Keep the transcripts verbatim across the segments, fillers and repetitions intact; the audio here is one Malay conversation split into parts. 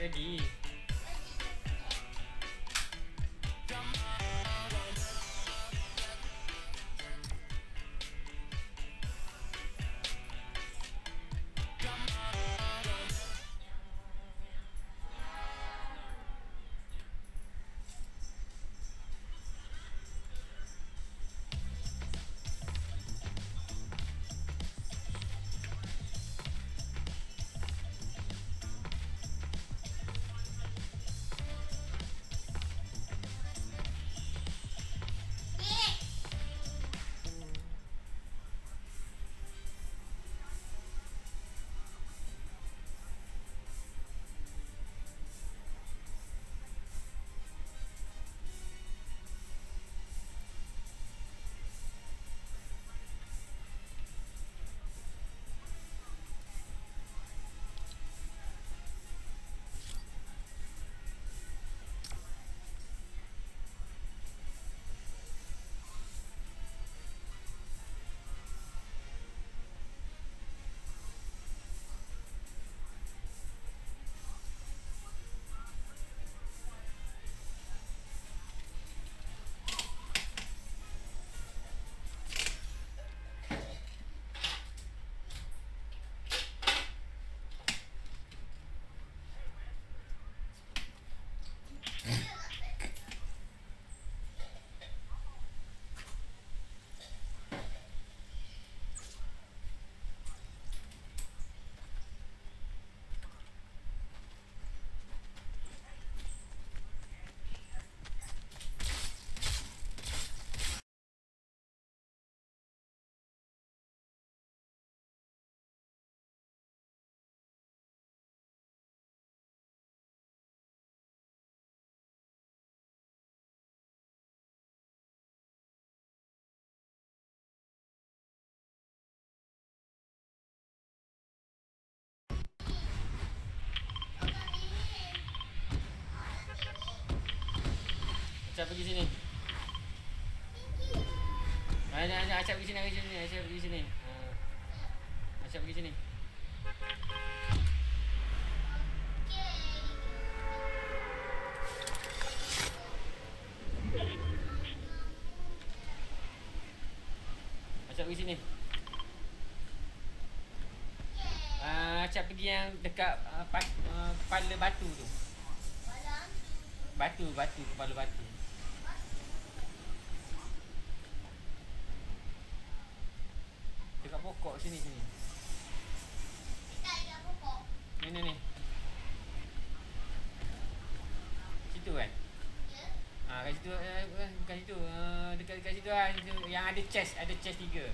Jadi Acap pergi sini. Ayo, ayo, acap pergi sini, acap pergi sini, acap pergi sini. Acap pergi sini. Acap pergi sini. Ah, acap pergi yang dekat uh, pat, uh, kepala batu tu. Batu, batu, kepala batu. Dekat pokok sini sini. Tak dekat pokok. Ni ni ni. Situ kan? Ya. Ah ha, kat situ eh, bukan situ. Uh, dekat dekat situ kan yang ada chest, ada chest tiga.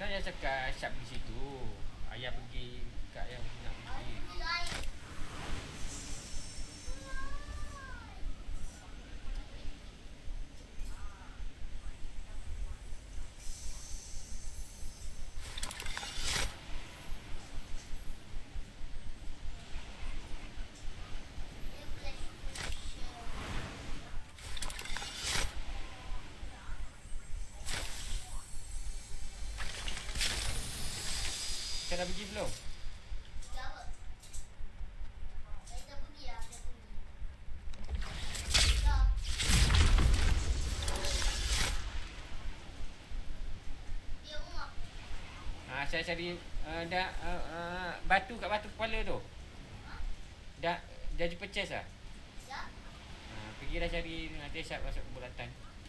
Kan yang cakap Aisyah pergi situ. Ayah pergi kat yang nak pergi. Dah pergi belum? Dah apa? Saya dah pergi lah, dah pergi. Dah. Dia rumah. Haa, saya cari uh, dah uh, uh, batu kat batu kepala tu. Ha? Dah, dah jumpa chest lah? Dah. Haa, pergilah cari nanti siap masuk kebulatan.